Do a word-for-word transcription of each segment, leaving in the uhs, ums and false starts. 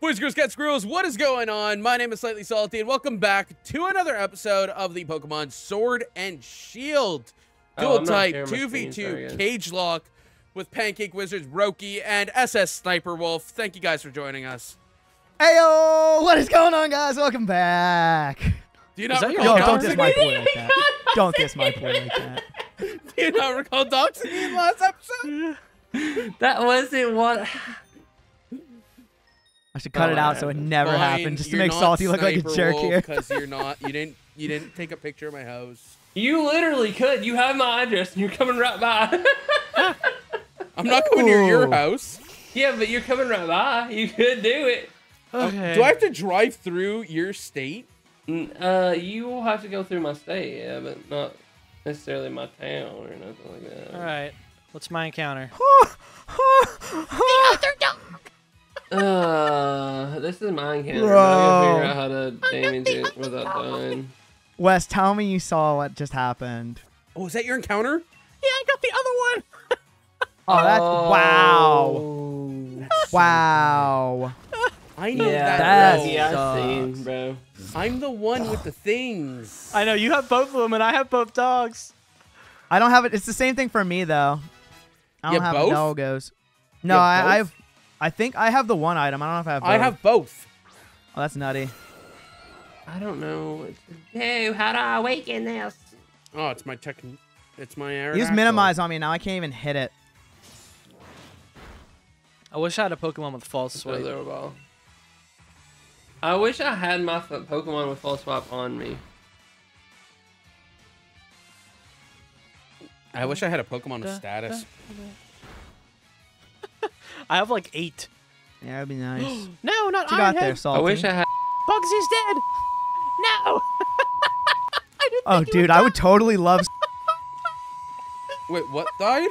Boys, girls, cats, squirrels, what is going on? My name is Slightly Salty, and welcome back to another episode of the Pokemon Sword and Shield dual oh, type two v two cage lock with Pancake Wizards, Roki, and S S Sniper Wolf. Thank you guys for joining us. Heyo! What is going on, guys? Welcome back. Do you not recall? Yo, don't diss my boy like that. Don't diss my boy like that. Do you not recall doxing me in last episode? That wasn't what. I should cut oh, it out so it never Fine. happened, just you're to make Salty look like a jerk here. Because you're not, you didn't, you didn't take a picture of my house. You literally could. You have my address, and you're coming right by. I'm not coming Ooh. near your house. Yeah, but you're coming right by. You could do it. Okay. Uh, do I have to drive through your state? Uh, you will have to go through my state, yeah, but not necessarily my town or nothing like that. All right, what's my encounter? The other dog. Uh, this is mine, Cannon. Bro. I'm gonna figure out how to damage it without dying. Wes, tell me you saw what just happened. Oh, is that your encounter? Yeah, I got the other one. Oh, that's wow. That's wow. So I know yeah, that. Yeah, I've seen, bro. I'm the one with the things. I know you have both of them, and I have both dogs. I don't have it. It's the same thing for me though. I don't you have both? Doggos. No, I, I've. I think I have the one item. I don't know if I have both. I have both. Oh, that's nutty. I don't know. Dude, how do I awaken this? Oh, it's my technique. It's my error. Use minimize on me now. I can't even hit it. I wish I had a Pokemon with false swipe. Ball. I wish I had my Pokemon with false swipe on me. I wish I had a Pokemon with status. I have like eight. Yeah, that'd be nice. No, not Ironhead. There, Salty. I wish I had. Bugsy's dead. No. I didn't oh, dude, would I die. would totally love. Wait, what died?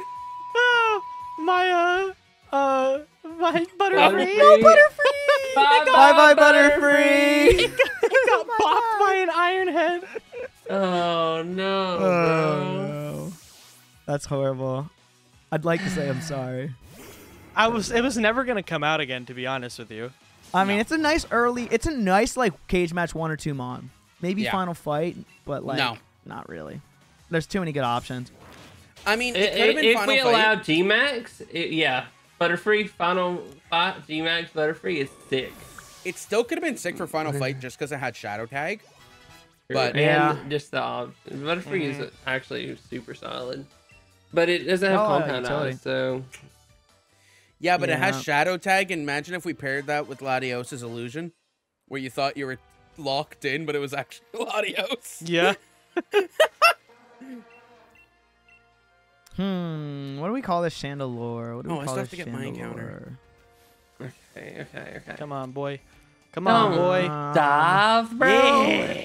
Oh, my uh, uh, my Butterfree. No Butterfree. Bye, bye, bye, Butterfree. It got, it got oh bopped by an Ironhead. Oh no. Oh no. That's horrible. I'd like to say I'm sorry. I was. It was never gonna come out again, to be honest with you. I mean, no. it's a nice early. It's a nice like cage match one or two mon, maybe yeah. final fight, but like no. not really. There's too many good options. I mean, it, it could have been if final we fight. allow G Max, it, yeah, Butterfree final fight G Max Butterfree is sick. It still could have been sick for final fight just because it had Shadow Tag, but yeah, and just the uh, Butterfree mm -hmm. is actually super solid, but it doesn't have oh, compound eyes, so. Yeah, but yeah. it has Shadow Tag, and imagine if we paired that with Latios's Illusion, where you thought you were locked in, but it was actually Latios. Yeah. hmm, what do we call this Chandelure? What do we oh, call I still have to get my encounter. Okay, okay, okay. Come on, boy. Come no. on, boy. Dive, bro. Yeah.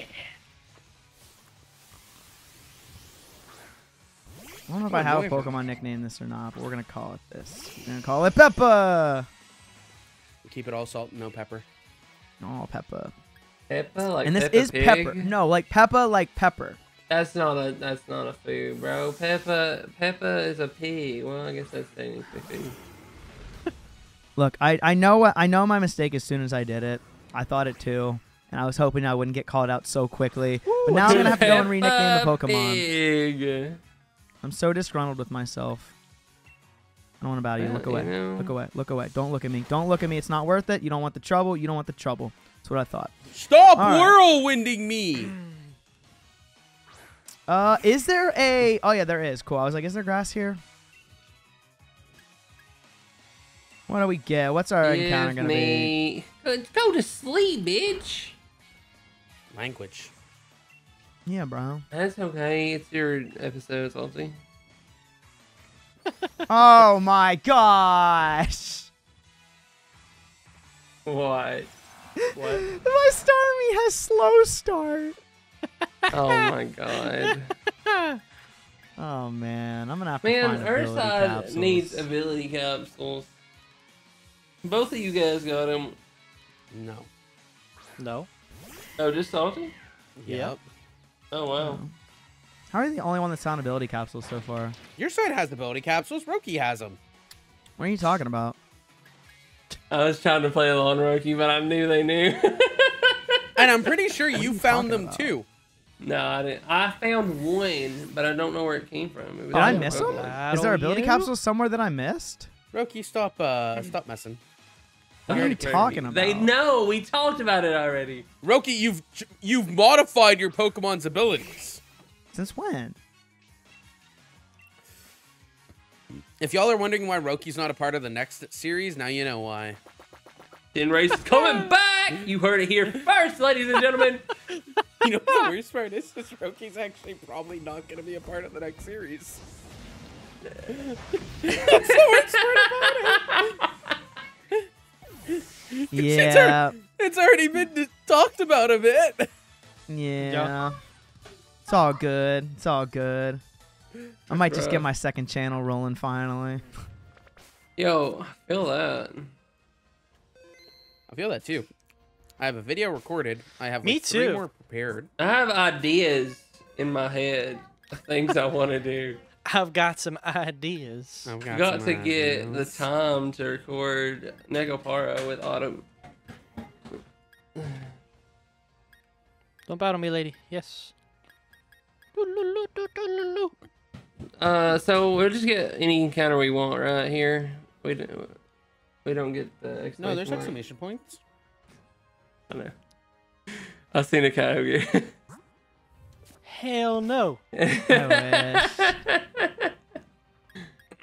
I don't know if I have a Pokemon nickname this or not, but we're going to call it this. We're going to call it Peppa. Keep it all salt, no pepper. No, Peppa. Peppa, like And this Peppa is pig? Pepper. No, like Peppa, like pepper. That's not a that's not a food, bro. Peppa Peppa is a pea. Well, I guess that's technically food. Look, I, I know I know my mistake as soon as I did it. I thought it too. And I was hoping I wouldn't get called out so quickly. Ooh, but now I'm going to have to go and re-nickname the Pokemon. Pig. I'm so disgruntled with myself. I don't want to battle you. Look away. Look away. Look away. Don't look at me. Don't look at me. It's not worth it. You don't want the trouble. You don't want the trouble. That's what I thought. Stop right. whirlwinding me. Uh, is there a... Oh, yeah, there is. Cool. I was like, is there grass here? What do we get? What's our Give encounter going to be? Go to sleep, bitch. Language. Yeah, bro. That's okay. It's your episode, Salty. Oh my gosh! What? What? My Starmie has slow start. Oh my god. Oh man, I'm gonna have to man, find ability Urside capsules. Needs ability capsules. Both of you guys got them. No. No. Oh, just Salty? Yep. Oh, wow. How are you the only one that's on ability capsules so far? Your side has the ability capsules. Roki has them. What are you talking about? I was trying to play along, Rocky, but I knew they knew. And I'm pretty sure you found them about? too. No, I didn't. I found one, but I don't know where it came from. It was Did I miss them? Is there ability you? capsule somewhere that I missed? Rocky, stop, uh, stop messing. What are you talking about? They know. We talked about it already. Rocky, you've you've modified your Pokemon's abilities. Since when? If y'all are wondering why Roki's not a part of the next series, now you know why. In race coming back. You heard it here first, ladies and gentlemen. You know what the worst part is? Is Roki's actually probably not going to be a part of the next series. That's the worst part about it. Yeah, it's already been talked about a bit. Yeah, yeah. It's all good. It's all good. I might Bro. just get my second channel rolling finally. Yo, I feel that. I feel that too. I have a video recorded. I have like Me too. three more prepared. I have ideas in my head, things I want to do. I've got some ideas. I've got, got to ideas. get the time to record Negopara with Autumn. Don't battle me, lady. Yes. Uh, so we'll just get any encounter we want right here. We don't, we don't get the exclamation No, there's mark. exclamation points. I know. I've seen a Kyogre. Hell no. I wish.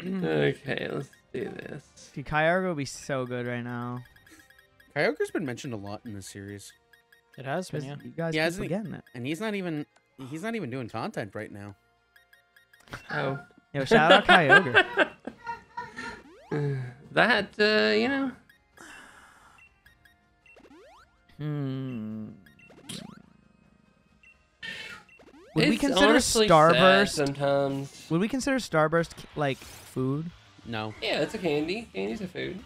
Okay, let's do this. Dude, Kyogre would be so good right now. Kyogre's been mentioned a lot in this series. It has been, yeah. You guys yeah, keep forgetting it. And he's not even he's not even doing content right now. Oh. Yo, shout out Kyogre. That, uh, you know. Hmm. Would it's we consider Starburst sometimes? Would we consider Starburst like food? No. Yeah, it's a candy. Candy's a food.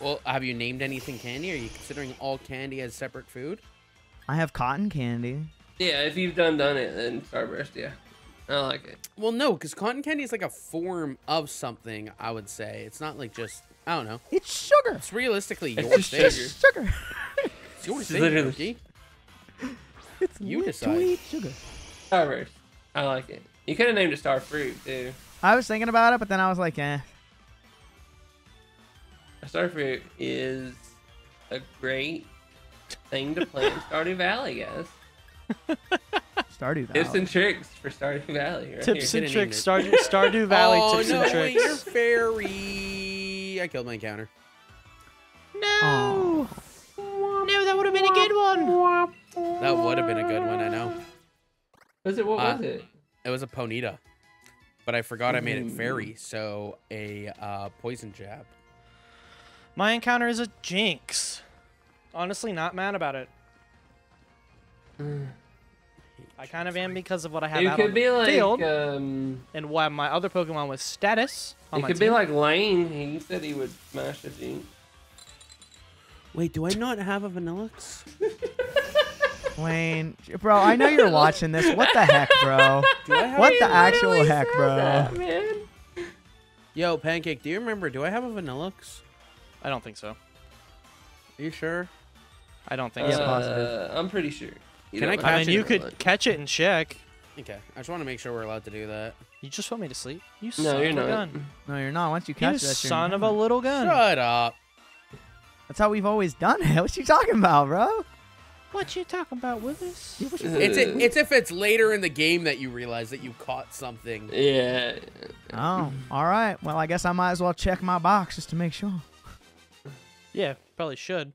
Well, have you named anything candy? Are you considering all candy as separate food? I have cotton candy. Yeah, if you've done done it, then Starburst, yeah. I like it. Well, no, because cotton candy is like a form of something, I would say. It's not like just, I don't know. It's sugar. It's realistically your it's thing. It's just sugar. It's your thing, Literally. It's you decide. Sugar. Starburst. I like it. You could have named it Star Fruit, too. I was thinking about it, but then I was like, eh. Star Fruit is a great thing to play in Stardew Valley, guys. Stardew Valley. Tips and tricks for Stardew Valley. Right Tips here. and tricks. Stardew, Stardew Valley oh, tips no, and tricks. Wait, you're fairy. I killed my encounter. No. Oh. No, that would have been a good one. That would have been a good one, I know. Was it? What uh, was it? It was a Ponyta, but I forgot mm. I made it fairy, so a uh, poison jab. My encounter is a Jinx. Honestly, not mad about it. Mm. I kind of am because of what I have it out could on be the like, field, um, and why my other Pokemon was status. On it my could team. be like Lane. He said he would smash the Jinx. Wait, do I not have a Vanillish? Lane, bro, I know you're watching this. What the heck, bro? What the actual heck, bro? That, man. Yo, Pancake, do you remember? Do I have a Vanillish? I don't think so. Are you sure? I don't think uh, so. Positive. I'm pretty sure. You Can I catch I mean, it you could like. catch it and check. Okay, I just want to make sure we're allowed to do that. You just want me to sleep? You no, son you're not. Gun. No, you're not. Once you catch you that, you're son of a little gun. Shut up. That's how we've always done it. What you talking about, bro? What you talking about, Withers? It's, it, it's if it's later in the game that you realize that you caught something. Yeah. Oh, all right. Well, I guess I might as well check my box just to make sure. Yeah, probably should.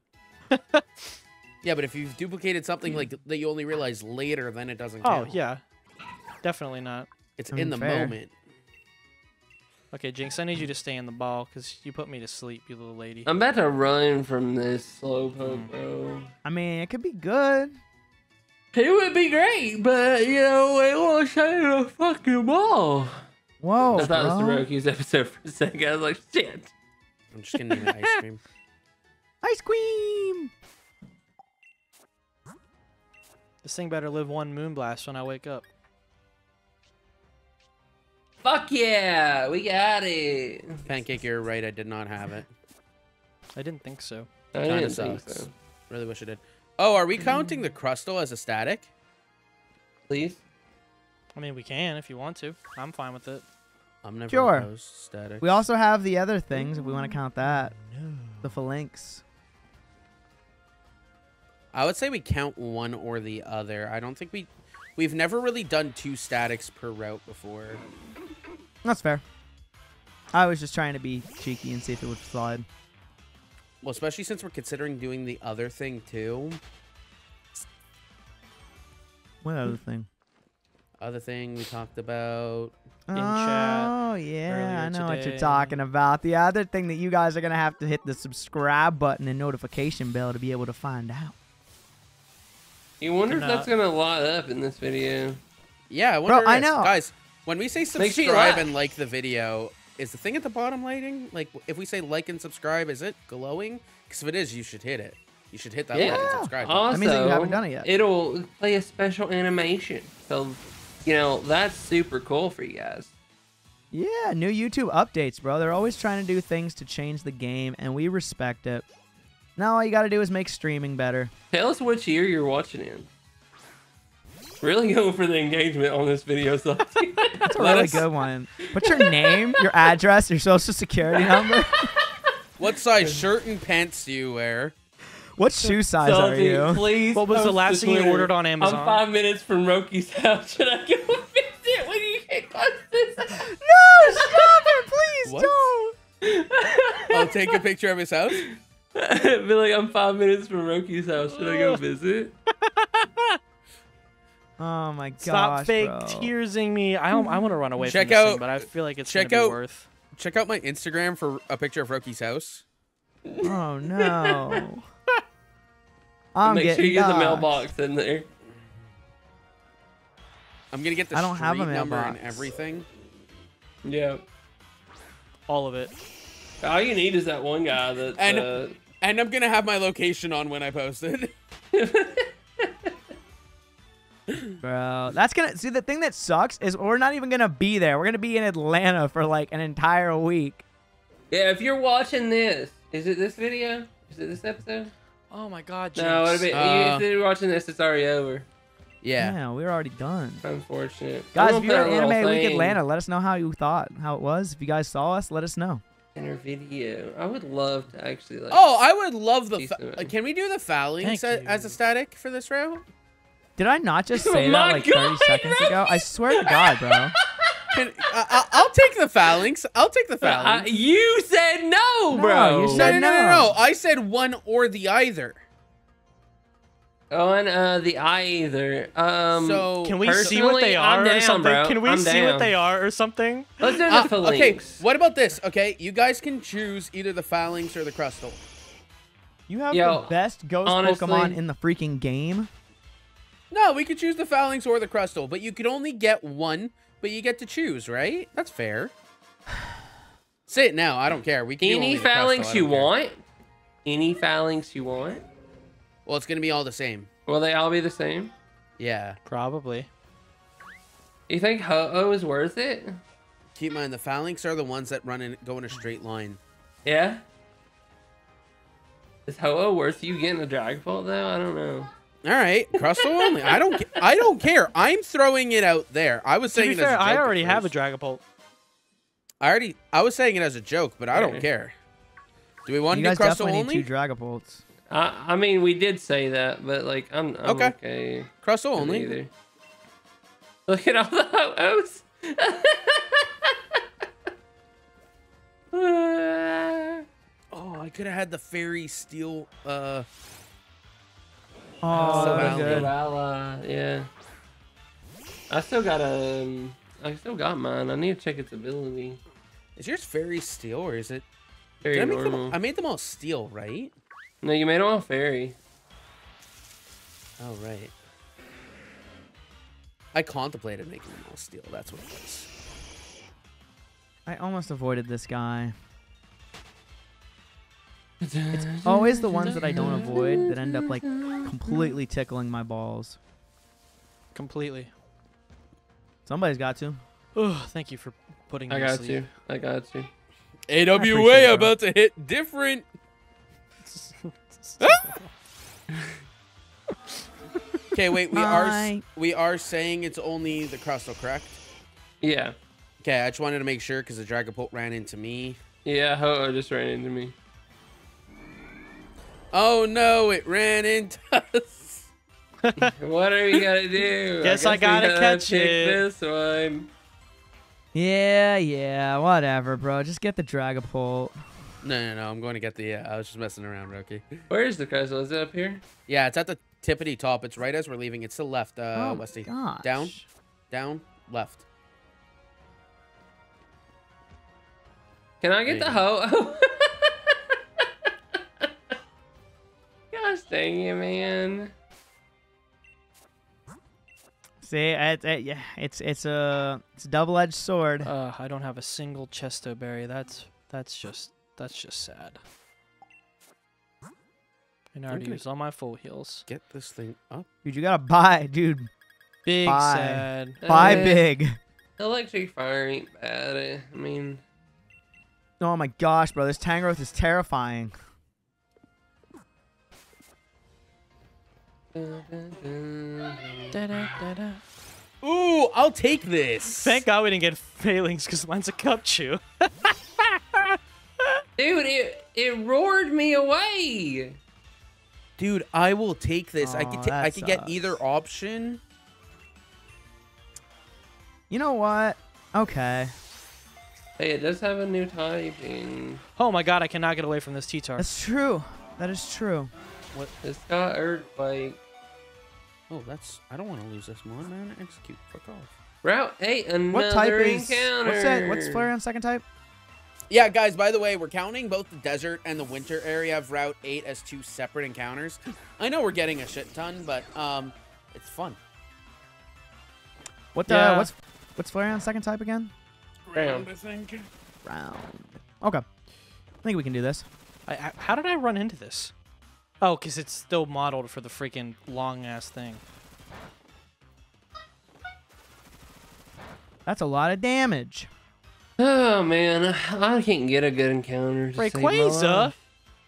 Yeah, but if you've duplicated something like that you only realize later, then it doesn't count. Oh, yeah. Definitely not. It's I'm in the fair. moment. Okay, Jinx, I need you to stay in the ball because you put me to sleep, you little lady. I'm about to run from this slowpoke, bro. I mean, it could be good. It would be great, but, you know, it won't show the fucking ball. Whoa, I thought it was the Roki's episode for a second. I was like, shit. I'm just going to name it Ice Cream. Ice Cream! This thing better live one Moonblast when I wake up. Fuck yeah, we got it. Pancake, you're right. I did not have it. I didn't think so. I didn't think so. Really wish I did. Oh, are we counting the Crustle as a static? Please? I mean, we can if you want to. I'm fine with it. I'm never sure. Opposed static. We also have the other things if we want to count that. No. The Falinks. I would say we count one or the other. I don't think we... We've never really done two statics per route before. That's fair. I was just trying to be cheeky and see if it would slide. Well, especially since we're considering doing the other thing, too. What other thing? Other thing we talked about in chat. Oh, yeah. I know today. What you're talking about. The other thing that you guys are going to have to hit the subscribe button and notification bell to be able to find out. You wonder if that's going to lot up in this video. Yeah, I wonder. Bro, I know. Guys, when we say subscribe and like the video, is the thing at the bottom lighting? Like, if we say like and subscribe, is it glowing? Because if it is, you should hit it. You should hit that yeah. like and subscribe. Also, that means that you haven't done it yet. It'll play a special animation. So, you know, that's super cool for you guys. Yeah, new YouTube updates, bro. They're always trying to do things to change the game, and we respect it. Now all you gotta do is make streaming better. Tell us which year you're watching in. Really go for the engagement on this video. So that's a really us... good one. What's your name, your address, your social security number? What size shirt and pants do you wear? What shoe size so, are dude, you? Please what was the last thing you ordered on Amazon? I'm five minutes from Roki's house. Should I go and fix it? When you can't post this? No, stop it. Please what? Don't. I'll take a picture of his house. Be like, I'm five minutes from Roki's house. Should I go visit? Oh my gosh! Stop fake bro. Tearsing me. I don't, I want to run away check from this out, thing, but I feel like it's check gonna out, be worth. Check out my Instagram for a picture of Roki's house. Oh no! I'm make sure you get doxed. The mailbox in there. I'm gonna get the I don't street have a number and everything. Yeah. All of it. All you need is that one guy that. And, uh, and I'm gonna have my location on when I post it. Bro, that's gonna see the thing that sucks is we're not even gonna be there. We're gonna be in Atlanta for like an entire week. Yeah, if you're watching this, is it this video? Is it this episode? Oh my God, James. No, it'll be, uh, if you're watching this, it's already over. Yeah, yeah we're already done. Unfortunate, guys. If you're in Anime Week Atlanta, let us know how you thought, how it was. If you guys saw us, let us know. Her video. I would love to actually like oh I would love the like, can we do the Falinks as a static for this round? Did I not just say oh that like god, thirty seconds Rocky. ago? I swear to God, bro. Can, uh, I'll take the Falinks. I'll take the Falinks. Uh, you said no, bro. No, you said no, no, no, no, no. I said one or the either. On uh, the either. Um, so can we see what they are down, or something? Bro. Can we I'm see down. what they are or something? Let's do the uh, Falinks. Okay, what about this? Okay, you guys can choose either the Falinks or the Crustle. You have Yo, the best ghost honestly, Pokemon in the freaking game. No, we could choose the Falinks or the Crustle, but you could only get one. But you get to choose, right? That's fair. Say it now. I don't care. We can any Falinks you care. want. Any Falinks you want. Well, it's going to be all the same. Will they all be the same? Yeah. Probably. You think Ho-Oh is worth it? Keep in mind, the Falinks are the ones that run and go in a straight line. Yeah? Is Ho-Oh worth you getting a Dragapult, though? I don't know. All right. Crustle only. I don't I don't care. I'm throwing it out there. I was saying to be fair, it as a joke I already have a Dragapult. I already... I was saying it as a joke, but I don't yeah. care. Do we want you to do Crustle only? You guys definitely need two Dragapults. I, I mean, we did say that, but like, I'm, I'm okay. okay. Crustle only. Either. Look at all the Ho-Ohs. Oh, I could have had the fairy steel. Uh, oh, so good. Yeah. I still got a. Um, I still got mine. I need to check its ability. Is yours fairy steel or is it? Very normal. Make them, I made them all steel, right? No, you made them all fairy. Oh, right. I contemplated making them all steel. That's what it was. I almost avoided this guy. It's always the ones that I don't avoid that end up, like, completely tickling my balls. Completely. Somebody's got to. Oh, thank you for putting me to sleep. I got you. I got you. A W A about to hit different. Okay, wait. We Bye. are we are saying it's only the Crustle, correct? Yeah. Okay, I just wanted to make sure because the Dragapult ran into me. Yeah, Ho-Oh just ran into me. Oh no! It ran into us. What are we gonna do? Guess I, guess I gotta, gotta catch it. This one. Yeah, yeah, whatever, bro. Just get the Dragapult. No, no, no. I'm going to get the. Uh, I was just messing around, Roki. Where is the Crustle? Is it up here? Yeah, it's at the tippity top. It's right as we're leaving. It's to the left, uh, oh, Westy. Gosh. Down, down, left. Can I get the Ho-Oh? Gosh dang it, man. See, it, it, yeah, it's it's a it's a double-edged sword. Uh, I don't have a single Chesto berry. That's that's just that's just sad. And I already used all my full heals. Get this thing up, dude. You gotta buy, dude. Big buy. Sad. Buy uh, big. Electric fire ain't bad. I mean. Oh my gosh, bro! This Tangrowth is terrifying. Ooh, I'll take this. Thank God we didn't get Falinks because mine's a cup chew. Dude, it it roared me away. Dude, I will take this. Oh, I could I could get either option. You know what? Okay. Hey, it does have a new typing. Oh my God, I cannot get away from this T-Tar. That's true. That is true. What? It's got hurt by. Oh, that's. I don't want to lose this one, man. Execute. Fuck off. Route eight. Another what type is? Encounter. What's that? What's Flareon's second type? Yeah, guys. By the way, we're counting both the desert and the winter area of Route eight as two separate encounters. I know we're getting a shit ton, but um, it's fun. What the? Yeah. What's What's Flareon's second type again? Round, I think. Round. Okay. I think we can do this. I, I, how did I run into this? Oh, because it's still modeled for the freaking long-ass thing. That's a lot of damage. Oh, man. I can't get a good encounter to Rayquaza?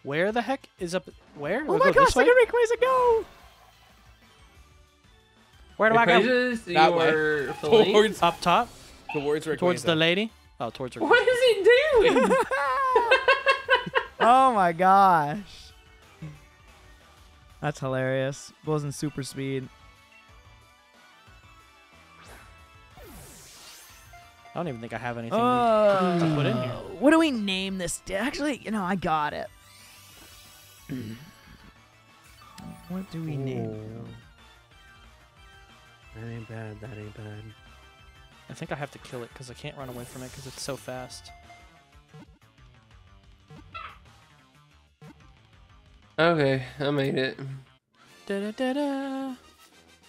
Where the heck is up... Where? Oh, we my gosh. Look at Rayquaza go! Where do Rayquaza's I go? That way. Towards up top. Towards Rayquaza. Towards the lady? Oh, towards Rayquaza. What is he doing? Oh, my gosh. That's hilarious. Wasn't super speed. I don't even think I have anything uh, to put in here. What do we name this? Actually, you know, I got it. What do we Ooh. name? That ain't bad. That ain't bad. I think I have to kill it because I can't run away from it because it's so fast. Okay, I made it. Da, da, da, da.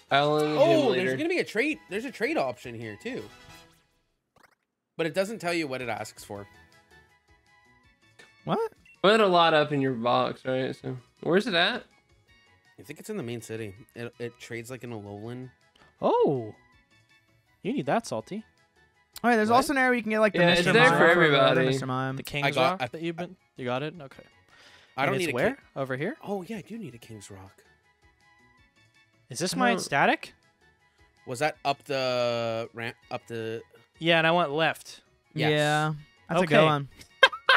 I'll oh, there's gonna be a trade. There's a trade option here too, but it doesn't tell you what it asks for. What? Put a lot up in your box, right? So where's it at? I think it's in the main city. It it trades like an Alolan. Oh, you need that salty. All right, there's what? also an area you can get like the yeah, Mister It's there Mime for everybody. The Mister Mime, the King's Rock that you've been. You got it? Okay. I don't and need where over here. Oh yeah, I do need a King's Rock. Is this my static? Was that up the ramp? Up the. Yeah, and I went left. Yes. Yeah, that's okay. a good one.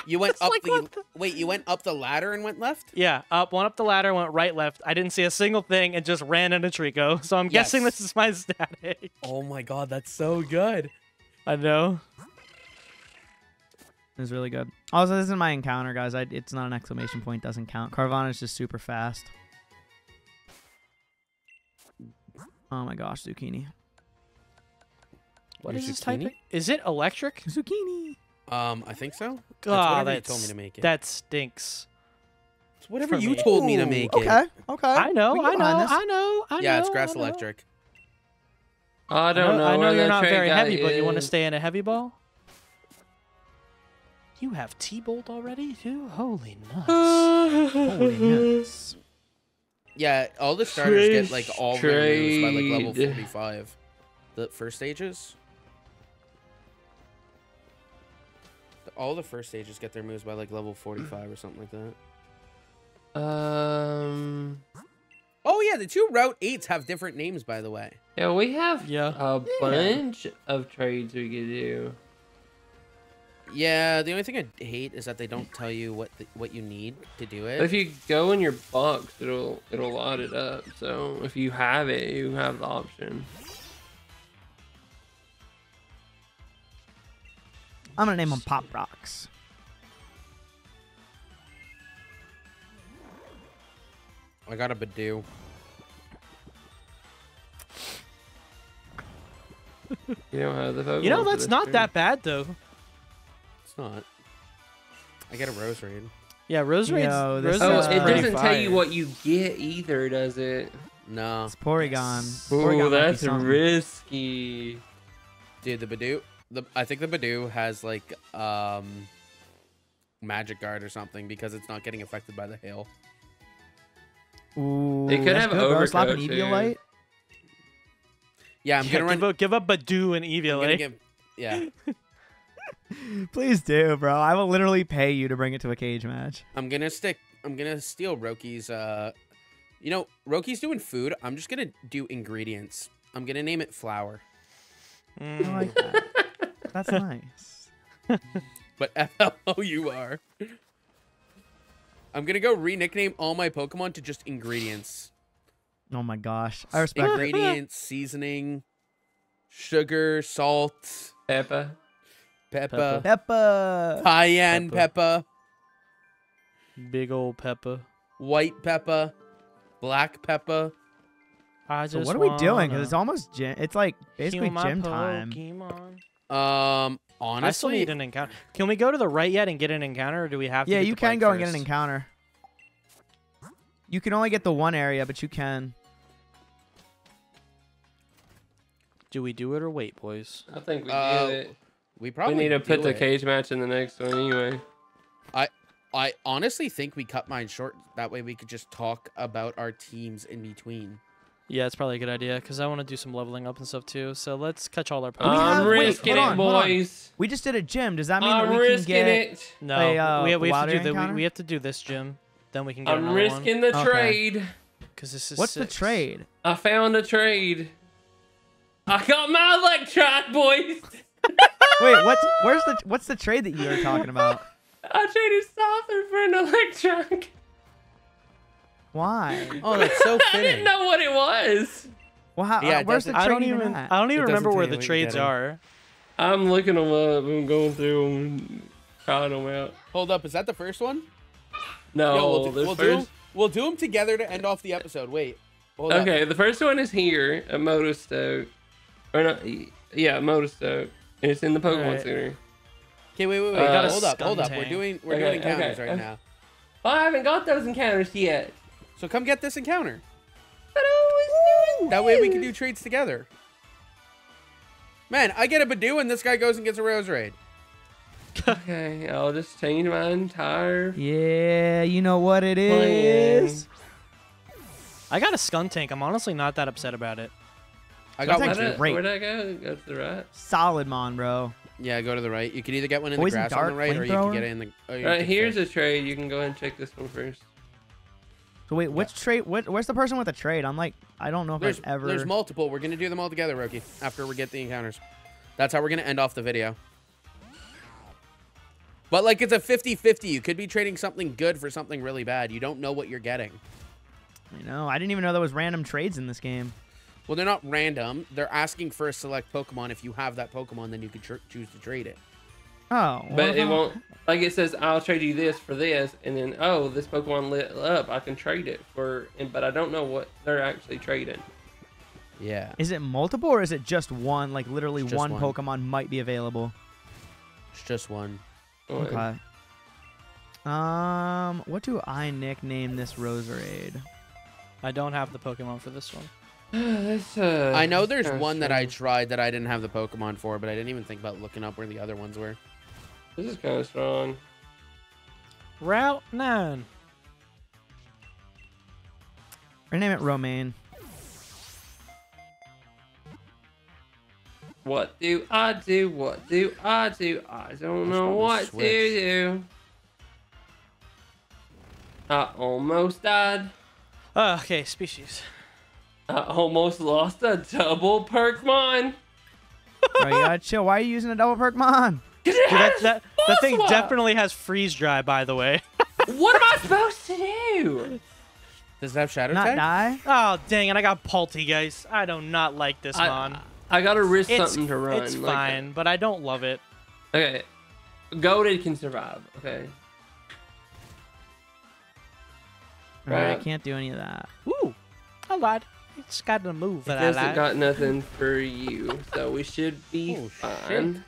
You went up like the, the wait. You went up the ladder and went left. Yeah, up went up the ladder, went right, left. I didn't see a single thing and just ran into Trico. So I'm yes. guessing this is my static. Oh my God, that's so good. I know. It was really good. Also, this is my encounter, guys. I, it's not an exclamation point. Doesn't count. Carvana is just super fast. Oh my gosh, zucchini. What Your is zucchini? this typing? Is it electric? Zucchini. Um, I think so. God, that's, that's you told me to make it. That stinks. It's whatever you me. told me to make okay. it. Okay. Okay. I know. I know. I know. I know. Yeah, it's grass electric. I don't know. I know, know, I know you're not very heavy, is. but you want to stay in a heavy ball. You have T-Bolt already, too? Holy nuts. Holy nuts. Yeah, all the starters get, like, all their moves by, like, level forty-five. The first stages? All the first stages get their moves by, like, level forty-five or something like that. Um. Oh yeah, the two Route eights have different names, by the way. Yeah, we have yeah. a yeah. bunch of trades we could do. Yeah, the only thing I hate is that they don't tell you what the, what you need to do it. But if you go in your box, it'll it'll load it up. So if you have it, you have the option. I'm gonna name them Pop Rocks. I got a Badoo. You don't have the Pokemon. You know that's not that bad though. Not. I get a Roserade. Yeah, Roserade. No, Roserade oh, it doesn't fire. tell you what you get either, does it? No. It's Porygon. Ooh, Porygon that's risky. Dude, the Badoo. The I think the Badoo has like um, Magic Guard or something because it's not getting affected by the hail. Ooh. They could have Overcoat an Eviolite. Yeah, I'm yeah, gonna give run. Up, give up Badoo and Eviolite. Give, yeah. Please do, bro. I will literally pay you to bring it to a cage match. I'm gonna stick. I'm gonna steal Roki's. Uh, you know, Roki's doing food. I'm just gonna do ingredients. I'm gonna name it flour. Mm. I like that. That's nice. But F L O U R. I'm gonna go re-nickname all my Pokemon to just ingredients. Oh my gosh, I respect ingredients, seasoning, sugar, salt, pepper. Peppa. Peppa. Cayenne Peppa. Big old Peppa. White Peppa. Black Peppa. I just so what are we doing? Because it's almost gym. It's like basically gym time. Pokemon. Um, honestly, I still need an encounter. Can we go to the right yet and get an encounter, or do we have? To Yeah, get you can go first? and get an encounter. You can only get the one area, but you can. Do we do it or wait, boys? I think we uh, did it. We probably we need to put the it. cage match in the next one anyway. I I honestly think we cut mine short. That way we could just talk about our teams in between. Yeah, it's probably a good idea because I want to do some leveling up and stuff too. So let's catch all our Pokemon. I'm risking it, boys. We just did a gym. Does that mean I'm that we risking can get it? No, a, uh, we, we have to do the, we, we have to do this gym. Then we can get. I'm risking one. the trade. Because okay. this is. What's six. the trade? I found a trade. I got my luck shot, boys. Wait, what's where's the what's the trade that you were talking about? I traded Scyther for an Electrunk. Why? Oh, that's so fitting. I didn't know what it was. Well, how, yeah, uh, where's the trade? I don't even. At? I don't even remember where the trades are. I'm looking them up. I'm going through them, calling them out. Hold up, is that the first one? No, Yo, we'll, do, we'll, first... do them, we'll do them together to end off the episode. Wait. Hold okay, up. The first one is here at Motostoke, or not? Yeah, Motostoke. It's in the Pokemon right. Center. Okay, wait, wait, wait. Uh, hold up, hold up. Tank. We're doing we're okay, doing encounters okay. right now. Well, I haven't got those encounters yet. So come get this encounter. That win. way we can do trades together. Man, I get a Badoo and this guy goes and gets a Roserade. Okay, I'll just change my entire. Yeah, you know what it is. Plan. I got a Skuntank. I'm honestly not that upset about it. I got one. Great. Where'd I go? Go to the right. Solid mon, bro. Yeah, go to the right. You can either get one in Poison the grass on the right, or you can get it in the. Oh, All right, here's a trade. You can go ahead and check this one first. So wait, which yeah. trade? What, where's the person with the trade? I'm like, I don't know if there's I've ever. There's multiple. We're gonna do them all together, Roki. After we get the encounters, that's how we're gonna end off the video. But like, it's a fifty fifty. You could be trading something good for something really bad. You don't know what you're getting. I know. I didn't even know there was random trades in this game. Well, they're not random. They're asking for a select Pokemon. If you have that Pokemon, then you could choose to trade it. Oh. But it won't... Like it says, I'll trade you this for this, and then, oh, this Pokemon lit up. I can trade it for... And, but I don't know what they're actually trading. Yeah. Is it multiple, or is it just one? Like, literally one, one Pokemon might be available. It's just one. Okay. Um, what do I nickname this Roserade? I don't have the Pokemon for this one. Uh, I know there's one that I tried that I didn't have the Pokemon for, but I didn't even think about looking up where the other ones were. This is kind of strong. Route nine. Rename it Romaine. What do I do? What do I do? I don't know what to do. I almost died. Uh, okay, species. I almost lost a double Perkmon. Bro, you gotta chill. Why are you using a double Perkmon? Because it Dude, has that, that, that thing definitely has freeze dry, by the way. What am I supposed to do? Does it have shadow attack? Not die? Oh, dang it. I got Palty, guys. I do not like this I, mon. I gotta risk it's, something to run. It's like fine, that. But I don't love it. Okay. Goated can survive. Okay. Right. I can't do any of that. Ooh, I lied. It's got a move that I lied. It hasn't got nothing for you, so we should be oh, fine. Shit.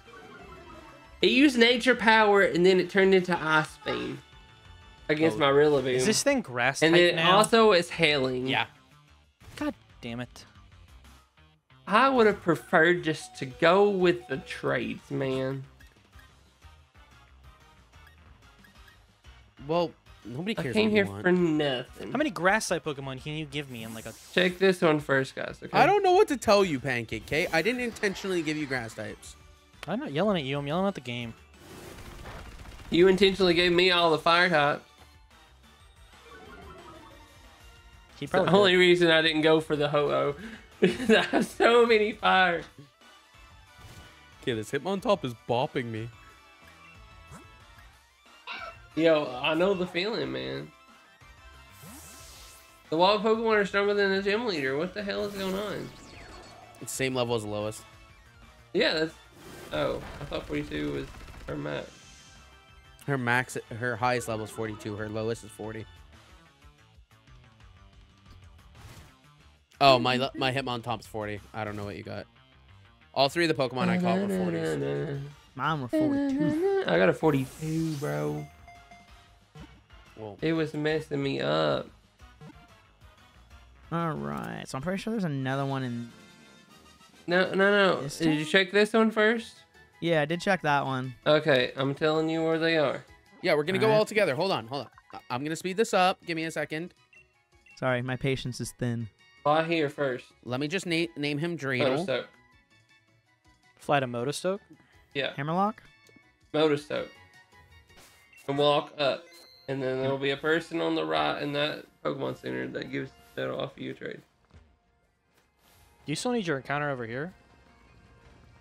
It used nature power, and then it turned into Ice Beam against oh. my Rillaboom. Is this thing grass type now? And it also is hailing. Yeah. God damn it. I would have preferred just to go with the trades, man. Well, nobody cares. I came here for nothing. How many grass type Pokemon can you give me in like a... Check this one first, guys. Okay? I don't know what to tell you, Pancake, okay? I didn't intentionally give you grass types. I'm not yelling at you. I'm yelling at the game. You intentionally gave me all the fire types. He probably the only did. reason I didn't go for the Ho-Oh. Because I have so many fire. Okay, this Hitmontop is bopping me. Yo, I know the feeling, man. The wild Pokemon are stronger than the gym leader. What the hell is going on? It's the same level as the lowest. Yeah, that's... Oh, I thought forty-two was her max. Her max, her highest level is forty-two. Her lowest is forty. Oh, my my Hitmontop's forty. I don't know what you got. All three of the Pokemon I caught were forties. Mine were forty-two. I got a forty-two, bro. Whoa. It was messing me up. All right. So I'm pretty sure there's another one in... No, no, no. Did you check this one first? Yeah, I did check that one. Okay, I'm telling you where they are. Yeah, we're going to go all together. Hold on, hold on. I'm going to speed this up. Give me a second. Sorry, my patience is thin. Fly here first. Let me just na name him Dreidel. Motostoke. Fly to Motostoke? Yeah. Hammerlock? Motostoke. And walk up. And then there'll be a person on the right in that Pokemon Center that gives that off you trade. Do you still need your encounter over here?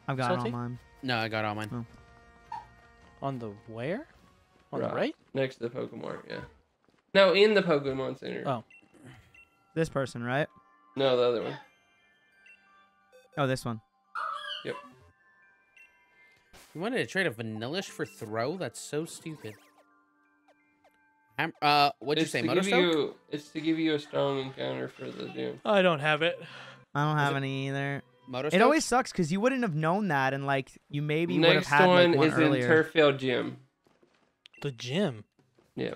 I've got Salty? all mine. No, I got all mine. Oh. On the where? On right. the right? Next to the Pokemon, yeah. No, in the Pokemon Center. Oh. This person, right? No, the other one. Oh, this one. Yep. You wanted to trade a Vanillish for throw? That's so stupid. Uh, what'd it's you say, Motostoke? You, it's to give you a strong encounter for the gym. I don't have it. I don't have it any either. Motostoke? It always sucks because you wouldn't have known that, and like you maybe would have had like, one earlier. Next one is in Turffield Gym. The gym. Yeah.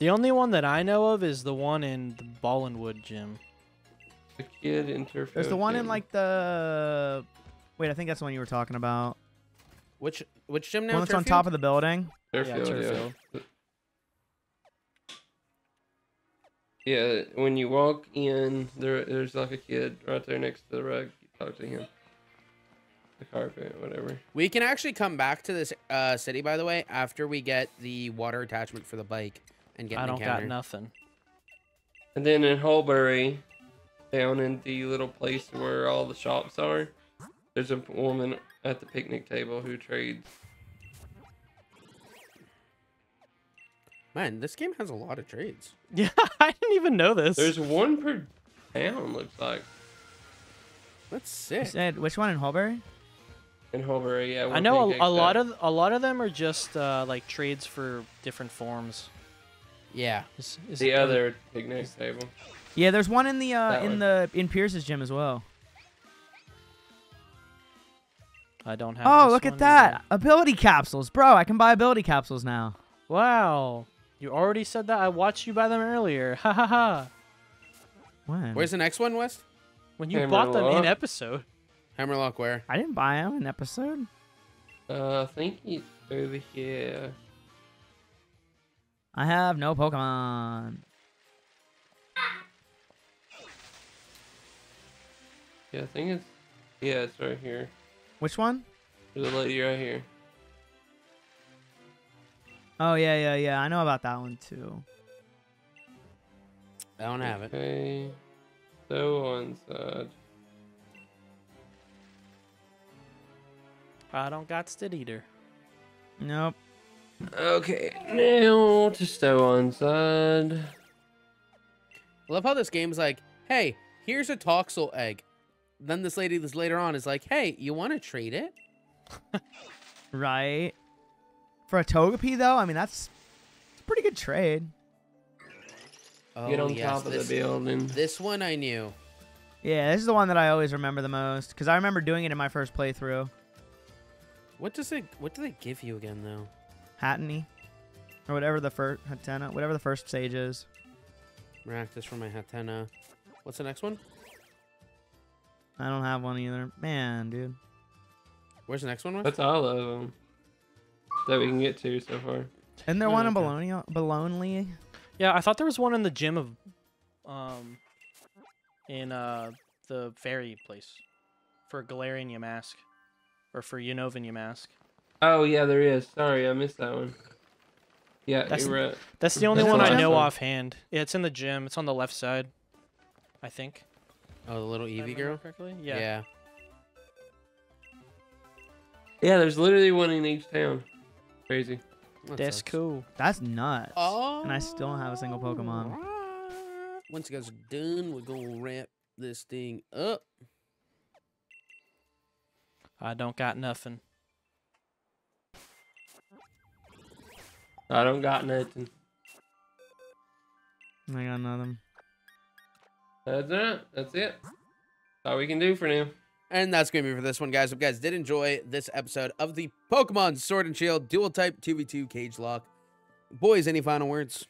The only one that I know of is the one in the Ballinwood Gym. The kid in Turffield. There's the one gym. in like the. Wait, I think that's the one you were talking about. Which which gym now? One that's Turffield? on top of the building. Turffield, yeah, yeah. yeah, when you walk in, there, there's like a kid right there next to the rug. You talk to him. The carpet, whatever. We can actually come back to this uh, city, by the way, after we get the water attachment for the bike and get. I an don't encounter. got nothing. And then in Hulbury, down in the little place where all the shops are, there's a woman at the picnic table who trades. Man, this game has a lot of trades. Yeah, I didn't even know this. There's one per town, looks like. That's sick. Said, which one in Hulbury? In Hulbury, yeah. I know a, a lot of a lot of them are just uh, like trades for different forms. Yeah. Is, is the other good? picnic table. Yeah, there's one in the uh, in one. the in Pierce's gym as well. I don't have. Oh, this look one at that! Either. Ability capsules, bro. I can buy ability capsules now. Wow. You already said that. I watched you buy them earlier. Ha ha ha. When? Where's the next one, West? When you Hammerlock. bought them in episode. Hammerlock where? I didn't buy them in episode. Uh, I think he's over here. I have no Pokemon. Yeah, I think it's... Yeah, it's right here. Which one? There's a lady right here. Oh, yeah, yeah, yeah. I know about that one, too. I don't have it. Okay. So on sad. I don't got it either. Nope. Okay. Now to stow on side. I love how this game's like, hey, here's a Toxel egg. Then this lady this later on is like, hey, you want to trade it? Right. For a Togepi, though, I mean, that's it's a pretty good trade. Oh, get on yes, top of this, the building. This one I knew. Yeah, this is the one that I always remember the most, because I remember doing it in my first playthrough. What does it? What do they give you again, though? Hatenna, or whatever the first Hatenna, whatever the first stage is. Practice for my Hatenna. What's the next one? I don't have one either, man, dude. Where's the next one? With? That's all of them that we can get to so far. Isn't there no, one okay. in Bologna? Bologna? Yeah, I thought there was one in the gym of, um, in uh the fairy place, for Galarian Yamask. Or for Unova Yamask. Oh, yeah, there is. Sorry, I missed that one. Yeah, that's, you're right. That's the only that's one the I know one. offhand. Yeah, it's in the gym. It's on the left side, I think. Oh, the little Eevee girl? Correctly? Yeah. yeah. Yeah, there's literally one in each town. Crazy. That that's sucks. cool. That's nuts. Oh, and I still don't have a single Pokemon. Right. Once you guys are done, we're going to wrap this thing up. I don't got nothing. I don't got nothing. I got nothing. That's it. That's it. That's all we can do for now. And that's going to be for this one, guys. If you guys did enjoy this episode of the Pokemon Sword and Shield Dual Type two v two Cage Lock. Boys, any final words?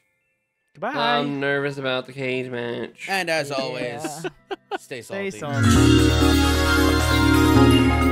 Goodbye. I'm nervous about the cage match. And as yeah. always, stay salty. Stay salty.